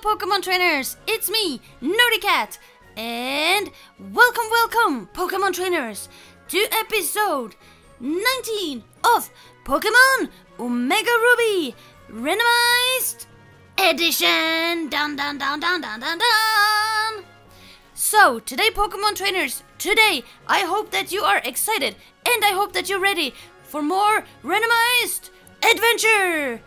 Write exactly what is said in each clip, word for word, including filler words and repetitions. Hello Pokemon Trainers, it's me, Nerdy Cat, and welcome, welcome Pokemon Trainers to episode nineteen of Pokemon Omega Ruby Randomized Edition! Dun dun dun dun dun dun dun! So, today Pokemon Trainers, today I hope that you are excited and I hope that you're ready for more randomized adventure!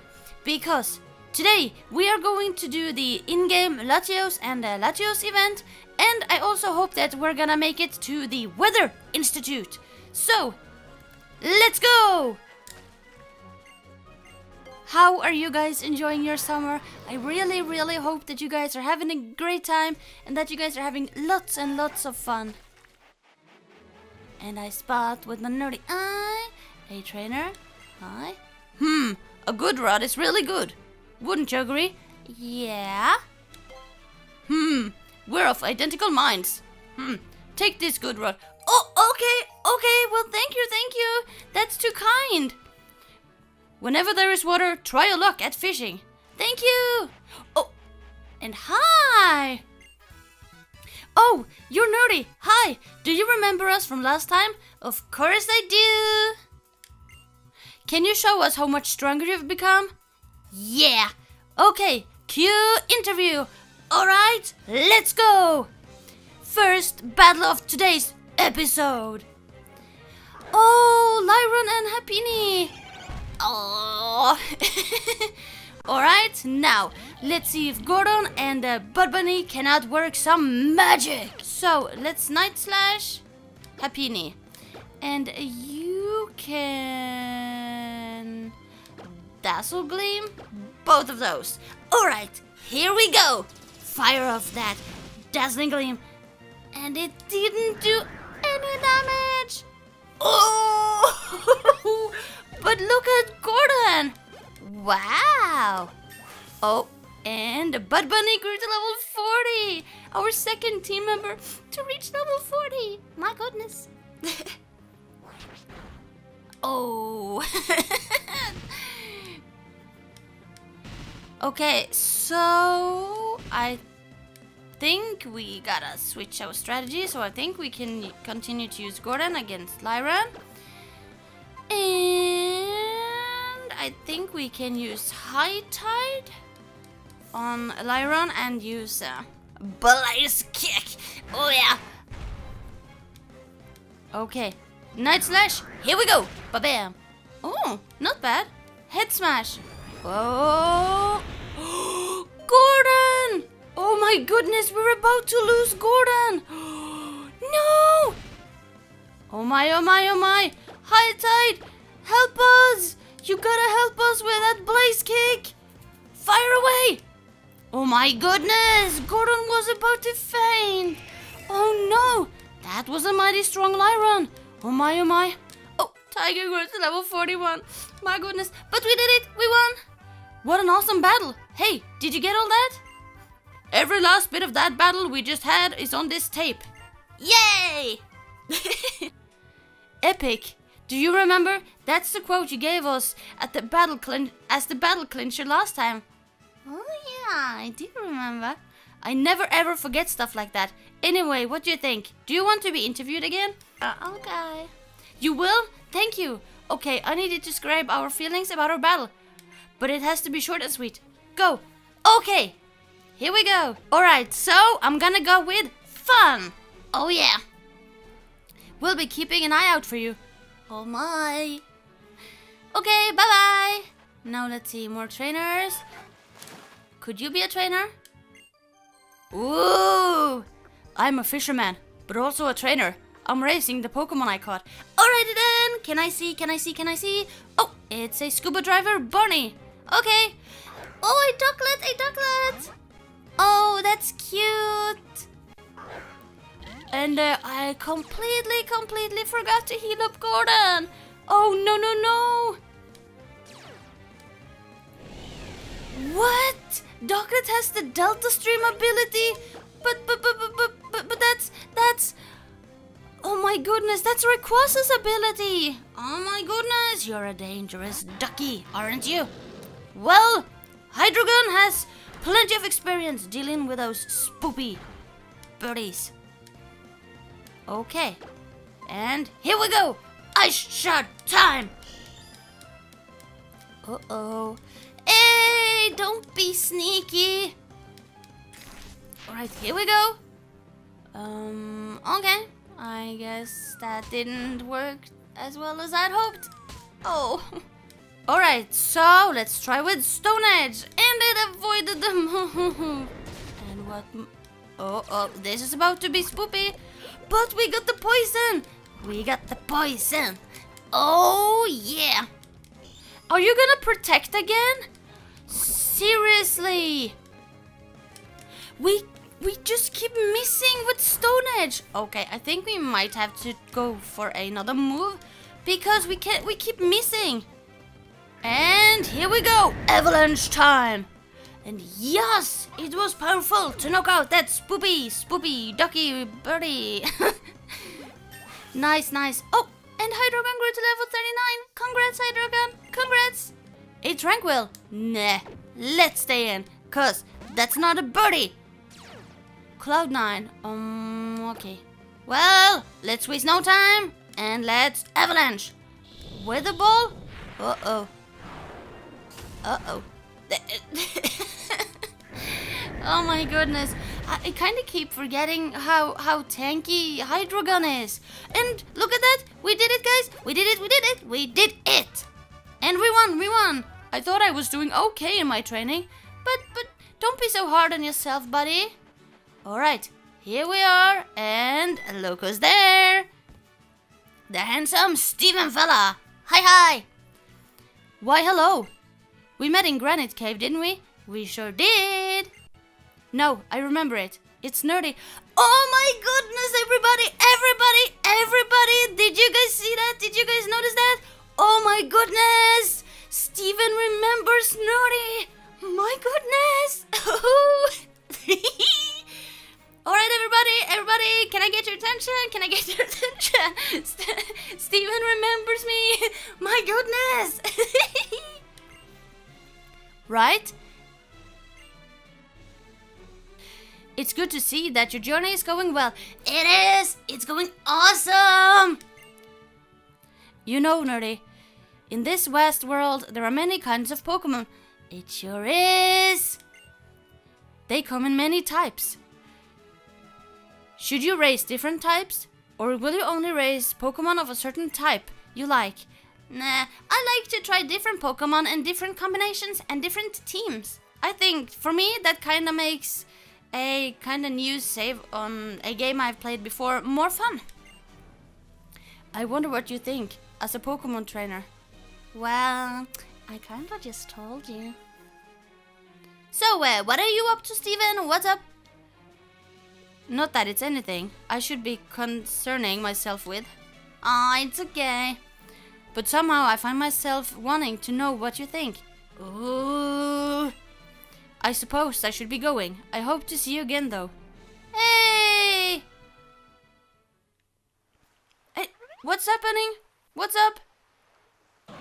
Because today, we are going to do the in-game Latios and uh, Latios event, and I also hope that we're gonna make it to the Weather Institute. So, let's go! How are you guys enjoying your summer? I really, really hope that you guys are having a great time, and that you guys are having lots and lots of fun. And I spot with my nerdy eye, a trainer, hi. Hmm, a good rod is really good. Wouldn't you agree? Yeah. Hmm. We're of identical minds. Hmm. Take this good rod. Oh, okay. Okay. Well, thank you. Thank you. That's too kind. Whenever there is water, try your luck at fishing. Thank you. Oh, and hi. Oh, you're nerdy. Hi. Do you remember us from last time? Of course I do. Can you show us how much stronger you've become? Yeah! Okay, cue interview! Alright, let's go! First battle of today's episode! Oh, Lyron and Happini! Oh! Alright, now, let's see if Gordon and uh, Bud Bunny can outwork some magic! So, let's Night Slash Happini. And you can... Dazzle Gleam? Both of those. Alright, here we go! Fire off that Dazzling Gleam. And it didn't do any damage! Oh! But look at Gordon! Wow! Oh, and Bud Bunny grew to level forty! Our second team member to reach level forty! My goodness! Oh! Okay, so I think we gotta switch our strategy, so I think we can continue to use Gordon against Lyran. And I think we can use High Tide on Lyran and use uh, Blaze Kick. Oh yeah! Okay, Night Slash, here we go! Ba-bam! Oh, not bad. Head Smash. Oh, Gordon! Oh my goodness, we're about to lose Gordon! No! Oh my, oh my, oh my! High Tide, help us! You gotta help us with that Blaze Kick! Fire away! Oh my goodness, Gordon was about to faint! Oh no, that was a mighty strong Lyran! Oh my, oh my! Oh, Tiger grew to level forty-one! My goodness, but we did it! We won! What an awesome battle! Hey, did you get all that? Every last bit of that battle we just had is on this tape. Yay! Epic! Do you remember? That's the quote you gave us at the battle clin- as the battle clincher last time. Oh yeah, I do remember. I never ever forget stuff like that. Anyway, what do you think? Do you want to be interviewed again? Uh, okay. You will? Thank you. Okay, I need you to describe our feelings about our battle. But it has to be short and sweet. Go! Okay! Here we go! Alright, so I'm gonna go with fun! Oh yeah! We'll be keeping an eye out for you. Oh my! Okay, bye-bye! Now let's see, more trainers. Could you be a trainer? Ooh! I'm a fisherman, but also a trainer. I'm racing the Pokemon I caught. Alrighty then! Can I see, can I see, can I see? Oh, it's a scuba diver, Barney! Okay. Oh, a ducklet, a ducklet! Oh, that's cute! And uh, I completely, completely forgot to heal up Gordon! Oh, no, no, no! What? Ducklet has the Delta Stream ability? But, but, but, but, but, but that's, that's... Oh my goodness, that's Rayquaza's ability! Oh my goodness, you're a dangerous ducky, aren't you? Well, Hydreigon has plenty of experience dealing with those spoopy birdies. Okay, and here we go! Ice shard time! Uh-oh. Hey, don't be sneaky! Alright, here we go! Um, okay. I guess that didn't work as well as I'd hoped. Oh. Alright, so let's try with Stone Edge. And it avoided the moon. And what... Oh, oh, this is about to be spoopy. But we got the poison. We got the poison. Oh, yeah. Are you gonna protect again? Seriously. We... We just keep missing with Stone Edge. Okay, I think we might have to go for another move because we can't. We keep missing. And here we go, avalanche time. And yes, it was powerful to knock out that spoopy, spoopy, ducky, birdie. Nice, nice. Oh, and Hydreigon grew to level thirty-nine. Congrats, Hydreigon. Congrats. Hey, Tranquil. Nah, let's stay in, cause that's not a birdie. Cloud nine, um, okay. Well, let's waste no time, and let's avalanche. Weather ball? Uh-oh. Uh-oh. Oh my goodness. I, I kind of keep forgetting how, how tanky Hydreigon is. And look at that, we did it, guys. We did it, we did it, we did it. And we won, we won. I thought I was doing okay in my training, but, but don't be so hard on yourself, buddy. Alright, here we are, and look who's there! The handsome Steven fella! Hi, hi! Why, hello! We met in Granite Cave, didn't we? We sure did! No, I remember it. It's Nerdy. Oh my goodness, everybody, everybody, everybody! Did you guys see that? Did you guys notice that? Oh my goodness! Steven remembers Nerdy! My goodness! Alright, everybody, everybody, can I get your attention? Can I get your attention? St Steven remembers me. My goodness. Right? It's good to see that your journey is going well. It is. It's going awesome. You know, Nerdy, in this vast world, there are many kinds of Pokemon. It sure is. They come in many types. Should you raise different types? Or will you only raise Pokemon of a certain type you like? Nah, I like to try different Pokemon and different combinations and different teams. I think, for me, that kinda makes a kinda new save on a game I've played before more fun. I wonder what you think, as a Pokemon trainer. Well, I kinda just told you. So, uh, what are you up to, Steven? What's up? Not that it's anything I should be concerning myself with. Ah, oh, it's okay. But somehow I find myself wanting to know what you think. Ooh. I suppose I should be going. I hope to see you again, though. Hey! Hey, what's happening? What's up?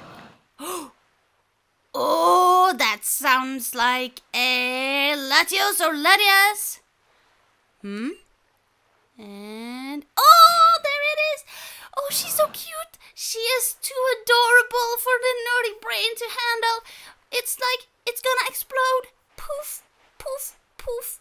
Oh, that sounds like a Latios or Latias. Hmm? And... Oh, there it is! Oh, she's so cute! She is too adorable for the nerdy brain to handle. It's like it's gonna explode. Poof, poof, poof.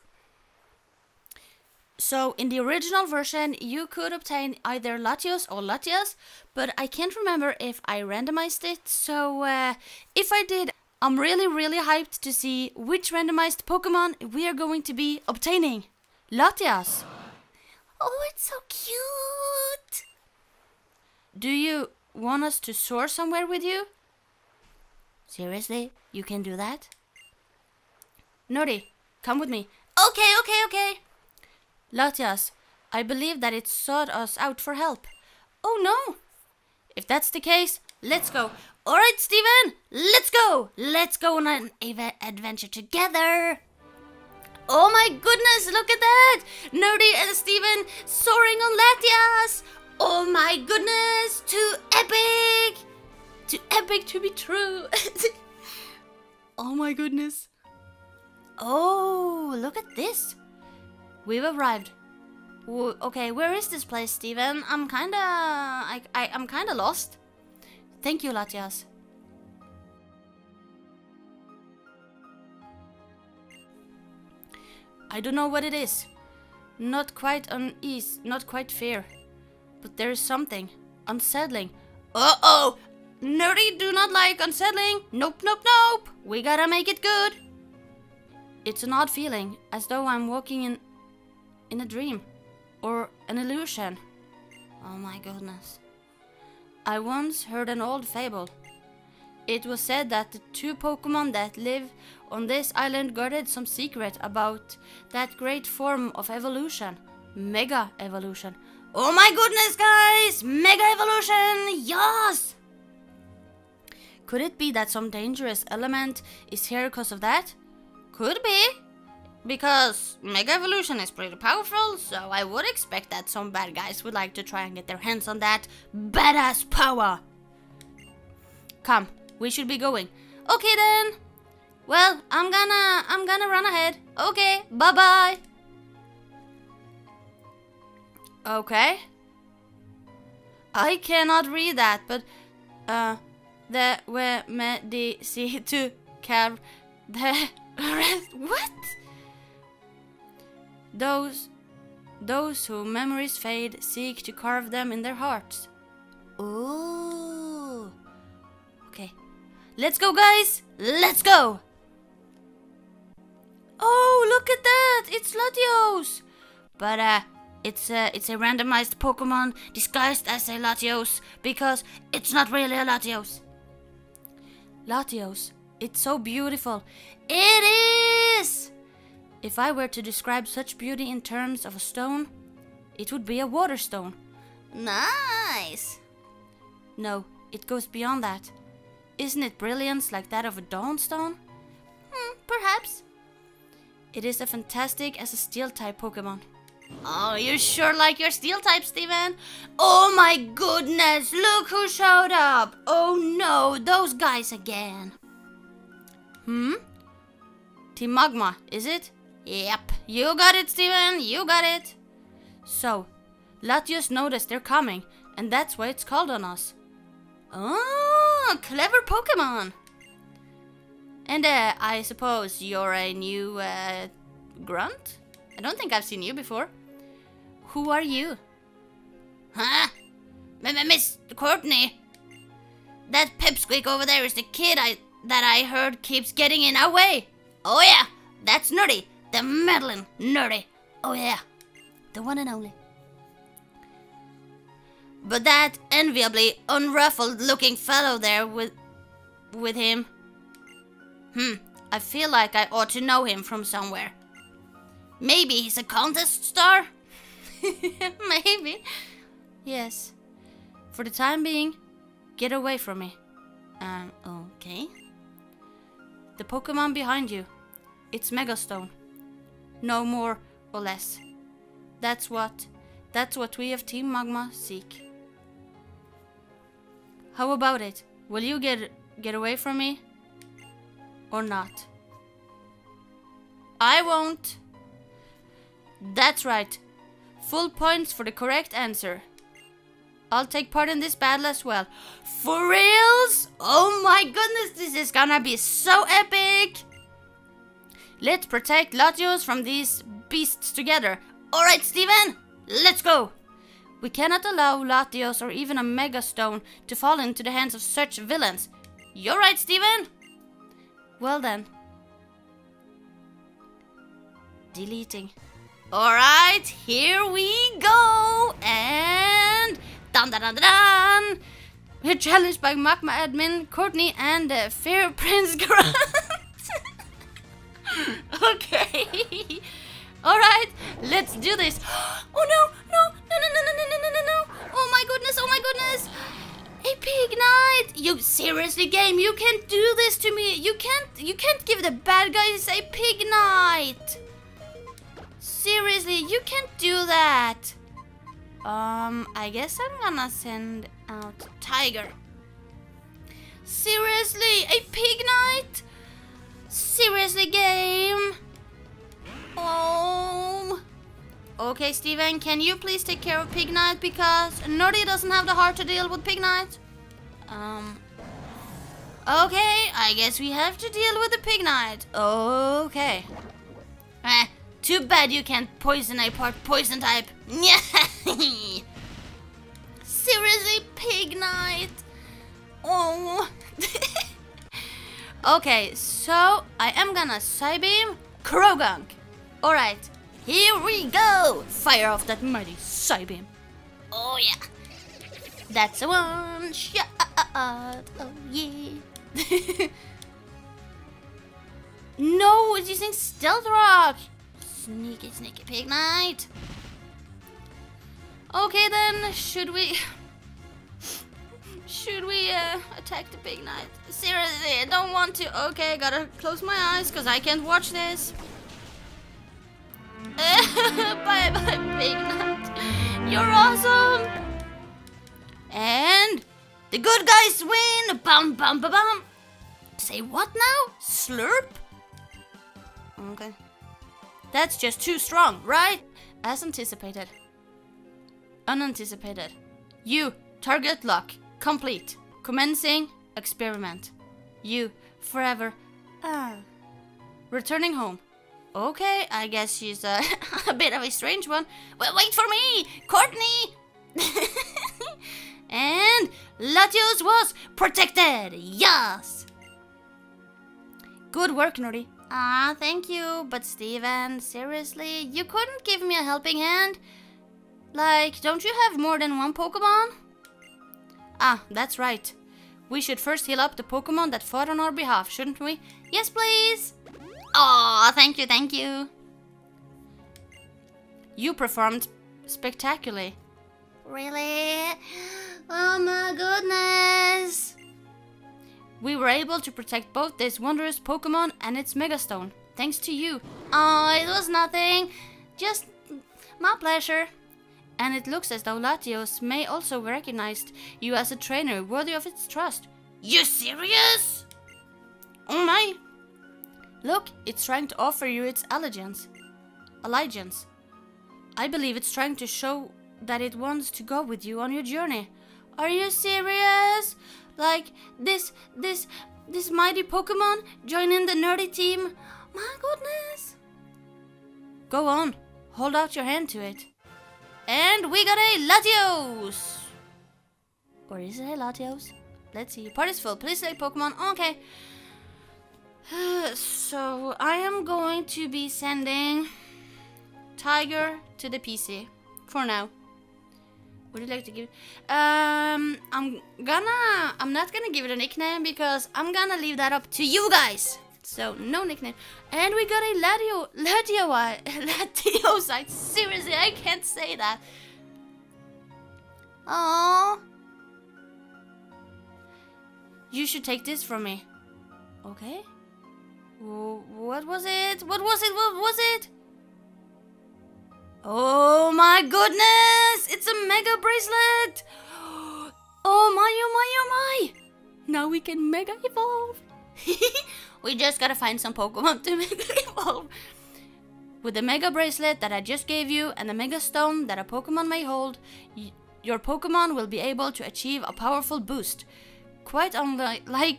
So, in the original version, you could obtain either Latios or Latias, but I can't remember if I randomized it. So, uh, if I did, I'm really, really hyped to see which randomized Pokemon we are going to be obtaining. Latias! Oh, it's so cute! Do you want us to soar somewhere with you? Seriously? You can do that? Nerdy, come with me. Okay, okay, okay! Latias, I believe that it sought us out for help. Oh no! If that's the case, let's go! Alright, Steven! Let's go! Let's go on an adventure together! Oh my goodness, look at that! Nerdy and Steven soaring on Latias! Oh my goodness, too epic! Too epic to be true! Oh my goodness. Oh, look at this. We've arrived. Ooh, okay, where is this place, Steven? I'm kinda... I, I, I'm kinda lost. Thank you, Latias. I don't know what it is. Not quite unease, not quite fear. But there is something. Unsettling. Uh-oh! Nerdy do not like unsettling! Nope, nope, nope! We gotta make it good! It's an odd feeling, as though I'm walking in... in a dream. Or an illusion. Oh my goodness. I once heard an old fable. It was said that the two Pokemon that live on this island guarded some secret about that great form of evolution. Mega Evolution. Oh my goodness, guys! Mega Evolution! Yes! Could it be that some dangerous element is here because of that? Could be. Because Mega Evolution is pretty powerful, so I would expect that some bad guys would like to try and get their hands on that badass power. Come, we should be going. Okay then. Well, I'm gonna, I'm gonna run ahead. Okay, bye bye. Okay. I cannot read that, but uh, the we me the see to carve the rest. What? Those, those whose memories fade seek to carve them in their hearts. Ooh. Okay. Let's go, guys. Let's go. Oh, look at that. It's Latios. But uh, it's a, it's a randomized Pokemon disguised as a Latios because it's not really a Latios. Latios. It's so beautiful. It is. If I were to describe such beauty in terms of a stone, it would be a water stone. Nice! No, it goes beyond that. Isn't it brilliance like that of a dawn stone? Hmm, perhaps. It is as fantastic as a steel-type Pokemon. Oh, you sure like your steel-type, Steven. Oh my goodness, look who showed up! Oh no, those guys again. Hmm? Team Magma, is it? Yep, you got it, Steven, you got it. So, Latios noticed they're coming, and that's why it's called on us. Oh, clever Pokemon. And uh, I suppose you're a new uh, grunt? I don't think I've seen you before. Who are you? Huh? Miss Courtney? That pipsqueak over there is the kid I that I heard keeps getting in our way. Oh yeah, that's Nerdy. The meddling Nerdy. Oh yeah, the one and only. But that enviably unruffled looking fellow there with, with him. Hmm, I feel like I ought to know him from somewhere. Maybe he's a contest star? Maybe. Yes. For the time being, get away from me. Um, okay. The Pokemon behind you. It's Megastone. No more or less. That's what that's what we of Team Magma seek. How about it? Will you get get away from me? Or not? I won't. That's right. Full points for the correct answer. I'll take part in this battle as well. For reals? Oh my goodness, this is gonna be so epic! Let's protect Latios from these beasts together. Alright, Steven, let's go! We cannot allow Latios or even a Mega Stone to fall into the hands of such villains. You're right, Steven! Well then. Deleting. Alright, here we go! And... dun, dun, dun, dun. We're challenged by Magma Admin, Courtney, and uh, Fair Prince Grunt. Okay. Alright, let's do this. Oh no, no, no, no, no, no, no, no, no. Oh my goodness, oh my goodness. A pig knight. You seriously, game, you can't do this to me. You can't, you can't give the bad guys a pig knight. Seriously, you can't do that. Um, I guess I'm gonna send out Tiger. Seriously, a pig knight? Seriously, game? Okay, Steven, can you please take care of Pignite, because Nerdy doesn't have the heart to deal with Pignite. Um... Okay, I guess we have to deal with the Pignite. Okay. Eh, too bad you can't poison a part poison type. Seriously, Pignite? Oh. Okay, so I am gonna Psy Beam Krogunk. Alright, here we go! Fire off that mighty Psy Beam. Oh yeah. That's a one shot. Oh yeah. No, it's using Stealth Rock. Sneaky, sneaky Pignite. Okay then, should we... Should we uh, attack the Pignite? Seriously, I don't want to. Okay, gotta close my eyes because I can't watch this. Bye bye, Pignite. You're awesome. And the good guys win. Bum bum bum bum. Say what now? Slurp? Okay. That's just too strong, right? As anticipated. Unanticipated. You, target lock. Complete. Commencing experiment. You, forever. Ah. Returning home. Okay, I guess she's a, a bit of a strange one. Well, wait for me! Courtney! And Latios was protected! Yes! Good work, Nerdy. Ah, thank you. But Steven, seriously, you couldn't give me a helping hand? Like, don't you have more than one Pokemon? Ah, that's right. We should first heal up the Pokemon that fought on our behalf, shouldn't we? Yes, please! Aw, thank you, thank you. You performed spectacularly. Really? Oh my goodness! We were able to protect both this wondrous Pokemon and its Megastone, thanks to you. Oh, it was nothing. Just my pleasure. And it looks as though Latios may also recognize you as a trainer worthy of its trust. You serious? Oh my! Look, it's trying to offer you its allegiance. Allegiance. I believe it's trying to show that it wants to go with you on your journey. Are you serious? Like, this, this, this mighty Pokemon joining the Nerdy team? My goodness! Go on, hold out your hand to it. And we got a Latios! Or is it a Latios? Let's see. Part is full. Please select Pokemon. Okay. So I am going to be sending Tiger to the P C for now. Would you like to give it? Um, I'm gonna. I'm not gonna give it a nickname because I'm gonna leave that up to you guys. So no nickname. And we got a Latio, Latio, Latiosite. Seriously, I can't say that. Oh. You should take this from me. Okay. What was it? What was it? What was it? Oh my goodness! It's a Mega Bracelet. Oh my! Oh my! Oh my! Now we can Mega Evolve. We just gotta find some Pokemon to Mega Evolve. With the Mega Bracelet that I just gave you and the Mega Stone that a Pokemon may hold, y your Pokemon will be able to achieve a powerful boost. Quite unlike, like,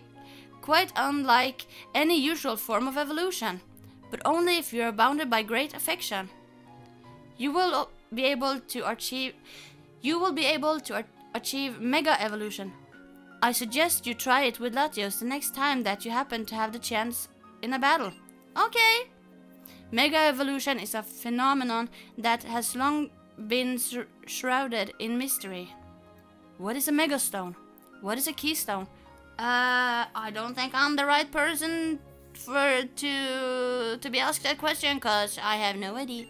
quite unlike any usual form of evolution, but only if you are bounded by great affection. You will be able to achieve. You will be able to achieve Mega Evolution. I suggest you try it with Latios the next time that you happen to have the chance in a battle. Okay! Mega Evolution is a phenomenon that has long been shrouded in mystery. What is a Megastone? What is a Keystone? Uh, I don't think I'm the right person for to, to be asked that question, because I have no idea.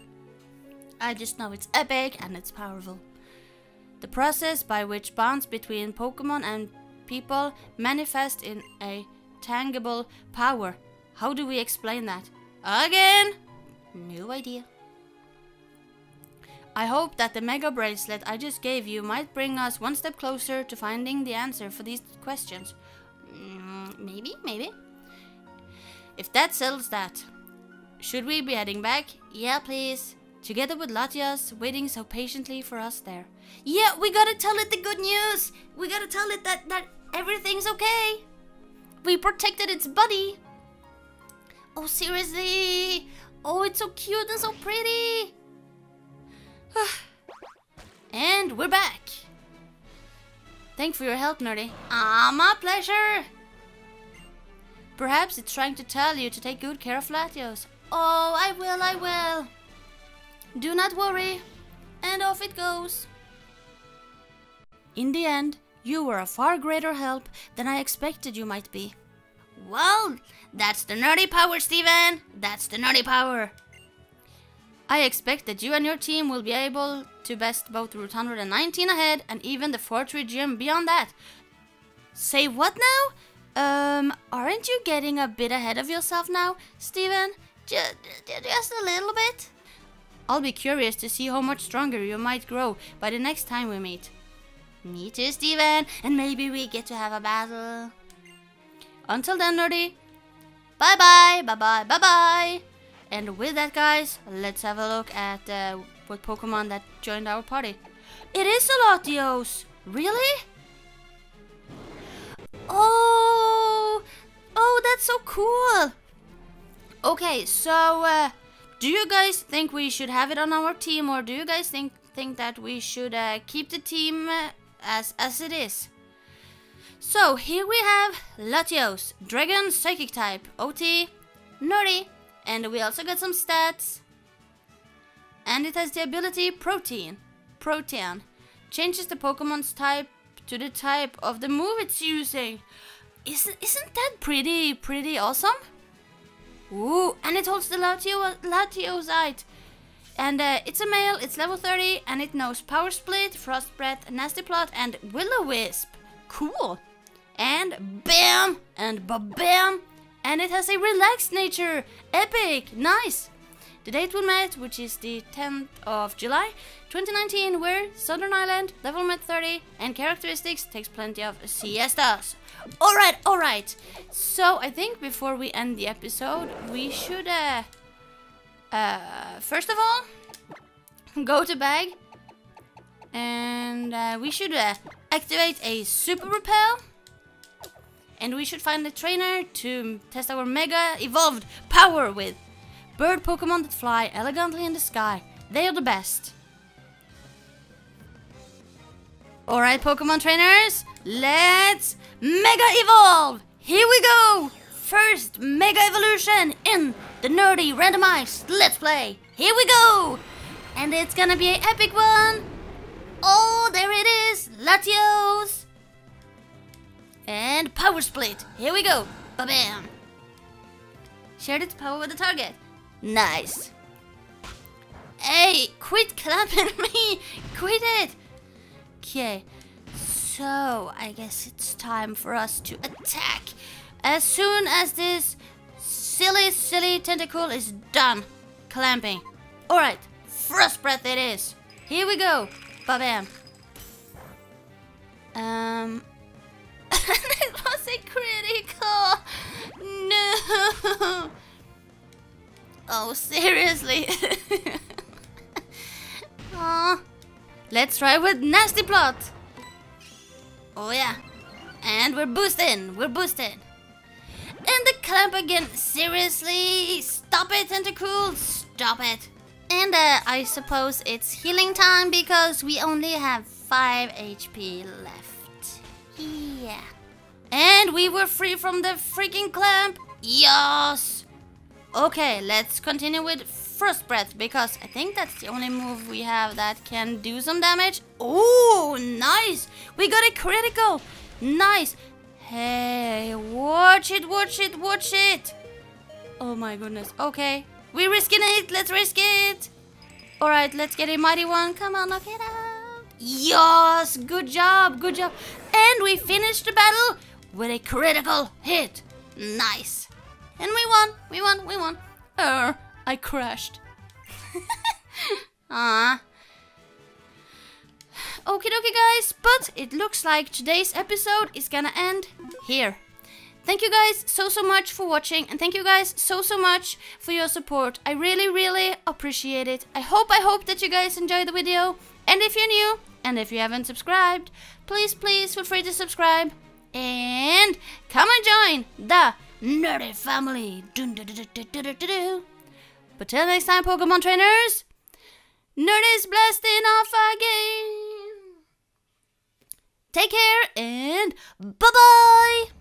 I just know it's epic and it's powerful. The process by which bonds between Pokemon and people manifest in a tangible power. How do we explain that? Again, no idea. I hope that the Mega Bracelet I just gave you might bring us one step closer to finding the answer for these questions. Mm, maybe, maybe. If that settles that, should we be heading back? Yeah, please. together with Latias, waiting so patiently for us there. Yeah, we gotta tell it the good news! We gotta tell it that, that everything's okay! We protected its buddy! Oh, seriously! Oh, it's so cute and so pretty! And we're back! Thanks for your help, Nerdy. Ah, my pleasure! Perhaps it's trying to tell you to take good care of Latios. Oh, I will, I will! Do not worry. And off it goes. In the end, you were a far greater help than I expected you might be. Well, that's the nerdy power, Steven! That's the nerdy power! I expect that you and your team will be able to best both Route one nineteen ahead and even the Fortree Gym beyond that. Say what now? Um, aren't you getting a bit ahead of yourself now, Steven? Just, just a little bit? I'll be curious to see how much stronger you might grow by the next time we meet. Me too, Steven, and maybe we get to have a battle. Until then, Nerdy, bye-bye, bye-bye, bye-bye. And with that, guys, let's have a look at uh, what Pokemon that joined our party. It is a Latios! Really? Oh! Oh, that's so cool! Okay, so... Uh, do you guys think we should have it on our team, or do you guys think think that we should uh, keep the team uh, as as it is? So here we have Latios, Dragon Psychic type, O T, Nerdy, and we also got some stats. And it has the ability Protean. Protean changes the Pokemon's type to the type of the move it's using. Isn't isn't that pretty pretty awesome? Ooh, and it holds the Latio Latiosite. And uh, it's a male, it's level thirty, and it knows Power Split, Frost Breath, Nasty Plot, and Will-O-Wisp. Cool! And bam! And ba-bam! And it has a relaxed nature! Epic! Nice! The date we met, which is the tenth of July twenty nineteen, where Southern Island, level met thirty, and characteristics takes plenty of siestas. Alright, alright! So, I think before we end the episode, we should, uh, uh, first of all, go to bag, and uh, we should uh, activate a super repel, and we should find a trainer to test our mega evolved power with. Bird Pokemon that fly elegantly in the sky. They are the best. Alright, Pokemon trainers, let's Mega Evolve! Here we go! First Mega Evolution in the Nerdy Randomized Let's Play. Here we go! And it's gonna be an epic one! Oh, there it is! Latios! And Power Split! Here we go! Ba-bam! Shared its power with the target. Nice. Hey, quit clapping me! Quit it! Okay, so I guess it's time for us to attack as soon as this silly, silly tentacle is done clamping. Alright, Frost Breath it is. Here we go. Ba-bam. Um... It was a critical! No! Oh, seriously. Oh. Let's try with Nasty Plot. Oh, yeah. And we're boosting. We're boosting. And the clamp again. Seriously. Stop it, Tentacruel. Stop it. And uh, I suppose it's healing time because we only have five H P left. Yeah. And we were free from the freaking clamp. Yes. Okay, let's continue with Frost Breath, because I think that's the only move we have that can do some damage. Oh, nice! We got a critical! Nice! Hey, watch it, watch it, watch it! Oh my goodness, okay. We're risking it, let's risk it! Alright, let's get a mighty one, come on, knock it out! Yes, good job, good job! And we finished the battle with a critical hit! Nice! And we won, we won, we won. Err, I crashed. Ah. Okie dokie, guys, but it looks like today's episode is gonna end here. Thank you guys so so much for watching, and thank you guys so so much for your support. I really really appreciate it. I hope I hope that you guys enjoyed the video, and if you're new and if you haven't subscribed, please please feel free to subscribe and come and join the Nerdy family. Dun, dun, dun, dun, dun, dun, dun, dun. But till next time, Pokemon trainers, Nerd is blasting off again. Take care and bye bye.